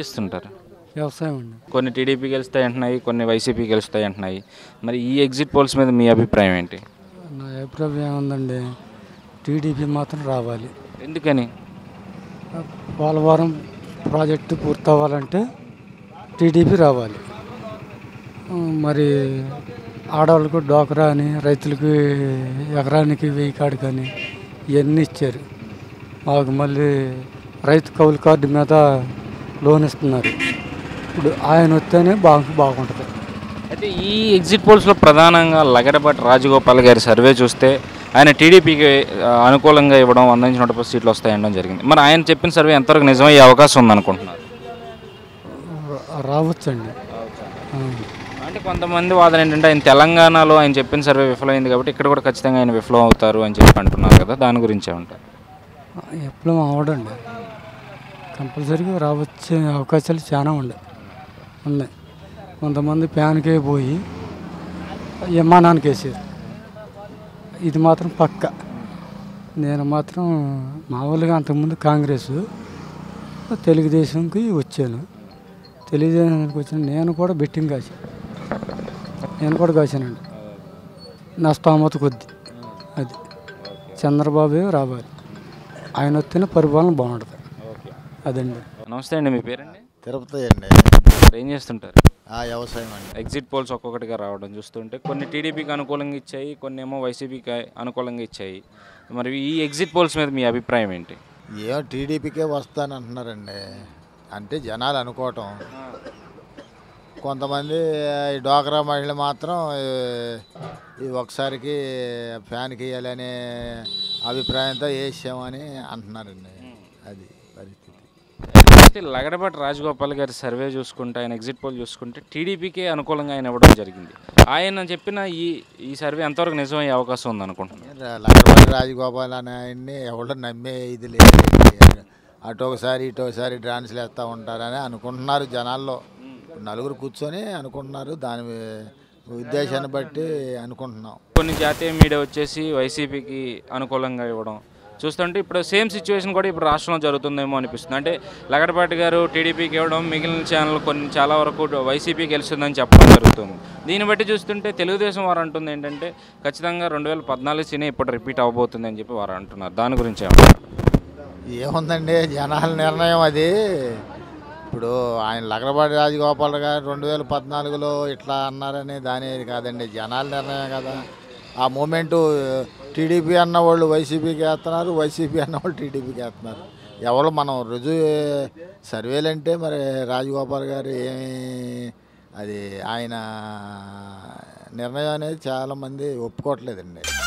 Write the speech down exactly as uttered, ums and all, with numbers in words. చేస్తుంటారు? వ్యవసాయం అండి. కొన్ని టీడీపీ గెలుస్తాయి అంటున్నాయి, కొన్ని వైసీపీ గెలుస్తాయి అంటున్నాయి. మరి ఈ ఎగ్జిట్ పోల్స్ మీద మీ అభిప్రాయం ఏంటి? నా అభిప్రాయం ఏముందండి, టీడీపీ మాత్రం రావాలి. ఎందుకని? పోలవరం ప్రాజెక్టు పూర్తి అవ్వాలంటే టీడీపీ రావాలి. మరి ఆడవాళ్ళకు డోకరా అని, రైతులకు ఎకరానికి వెయ్యి కాడు కానీ ఇవన్నీ ఇచ్చారు. మాకు మళ్ళీ రైతు కౌలు కార్డు మీద లోన్ ఇస్తున్నారు. ఇప్పుడు ఆయన వస్తేనే బాగా బాగుంటుంది. అయితే ఈ ఎగ్జిట్ పోల్స్లో ప్రధానంగా లగడపాటి రాజగోపాల్ గారి సర్వే చూస్తే ఆయన టీడీపీకి అనుకూలంగా ఇవ్వడం, వంద నుంచి నూట పది సీట్లు వస్తాయనడం జరిగింది. మరి ఆయన చెప్పిన సర్వే ఎంతవరకు నిజమయ్యే అవకాశం ఉందనుకుంటున్నారు? రావచ్చండి. అంటే కొంతమంది వాదన ఏంటంటే ఆయన తెలంగాణలో ఆయన చెప్పిన సర్వే విఫలమైంది కాబట్టి ఇక్కడ కూడా ఖచ్చితంగా ఆయన విఫలం అవుతారు అని చెప్పి అంటున్నారు కదా, దాని గురించి ఏమంటారు? విఫలం అవడండి కంపల్సరీగా రావచ్చే అవకాశాలు చాలా ఉన్నాయి ఉన్నాయి. కొంతమంది ప్యాన్కే పోయి విమానానికి వేసారు. ఇది మాత్రం పక్క. నేను మాత్రం మామూలుగా అంతకుముందు కాంగ్రెస్ తెలుగుదేశంకి వచ్చాను. తెలుగుదేశానికి వచ్చిన నేను కూడా బెట్టింగ్ కాశాను నేను కూడా కాశానండి నా స్థోమత కొద్ది. అది చంద్రబాబు రావాలి, ఆయన వచ్చిన పరిపాలన బాగుంటుంది. అదండి. నమస్తే అండి, మీ పేరండి? తిరుపతి అండి. ఏం చేస్తుంటారు? వ్యవసాయం అండి. ఎగ్జిట్ పోల్స్ ఒక్కొక్కటిగా రావడం చూస్తుంటే కొన్ని టీడీపీకి అనుకూలంగా ఇచ్చాయి, కొన్ని ఏమో వైసీపీకి అనుకూలంగా ఇచ్చాయి. మరి ఈ ఎగ్జిట్ పోల్స్ మీద మీ అభిప్రాయం ఏంటి? ఏమో టీడీపీకే వస్తాను అంటున్నారండి, అంటే జనాలు అనుకోవటం. కొంతమంది ఈ డోకరా మహిళ మాత్రం ఈ ఒకసారికి ఫ్యాన్కి వేయాలనే అభిప్రాయంతో వేసామని అంటున్నారండి. అది పరిస్థితి. అయితే లగడపాటి రాజగోపాల్ గారి సర్వే చూసుకుంటే, ఆయన ఎగ్జిట్ పోల్ చూసుకుంటే టీడీపీకే అనుకూలంగా ఆయన ఇవ్వడం జరిగింది. ఆయన చెప్పిన ఈ ఈ సర్వే ఎంతవరకు నిజమయ్యే అవకాశం ఉందనుకుంటున్నాను. లగడపాటి రాజగోపాల్ అనే ఆయన్ని ఎవరు నమ్మే ఇది లేదు. అటు ఒకసారి ఇటు ఒకసారి డ్యాన్స్లు వేస్తూ ఉంటారని అనుకుంటున్నారు జనాల్లో. నలుగురు కూర్చొని అనుకుంటున్నారు, దాని ఉద్దేశాన్ని బట్టి అనుకుంటున్నాం. కొన్ని జాతీయ మీడియా వచ్చేసి వైసీపీకి అనుకూలంగా ఇవ్వడం చూస్తుంటే ఇప్పుడు సేమ్ సిచ్యువేషన్ కూడా ఇప్పుడు రాష్ట్రంలో జరుగుతుందేమో అనిపిస్తుంది. అంటే లగడపాటి గారు టీడీపీకి ఇవ్వడం, మిగిలిన ఛానల్ కొన్ని చాలా వరకు వైసీపీకి వెళ్తుందని చెప్పడం జరుగుతుంది. దీన్ని బట్టి చూస్తుంటే తెలుగుదేశం వారు అంటుంది ఏంటంటే ఖచ్చితంగా రెండు వేల పద్నాలుగు సినీ ఇప్పుడు రిపీట్ అవ్వబోతుంది అని చెప్పి వారు అంటున్నారు. దాని గురించి ఏముందండి, జనాల నిర్ణయం అది. ఇప్పుడు ఆయన లగడపాటి రాజగోపాల్ గారు రెండు వేల పద్నాలుగులో ఇట్లా అన్నారని దానేది కాదండి, జనాల నిర్ణయం కదా. ఆ మూమెంటు టీడీపీ అన్న వాళ్ళు వైసీపీకి వేస్తున్నారు, వైసీపీ అన్న వాళ్ళు టీడీపీకి వేస్తున్నారు. ఎవరు మనం రుజువు సర్వేలంటే మరి రాజగోపాల్ గారు ఏమి అది ఆయన నిర్ణయం అనేది చాలామంది ఒప్పుకోవట్లేదండి.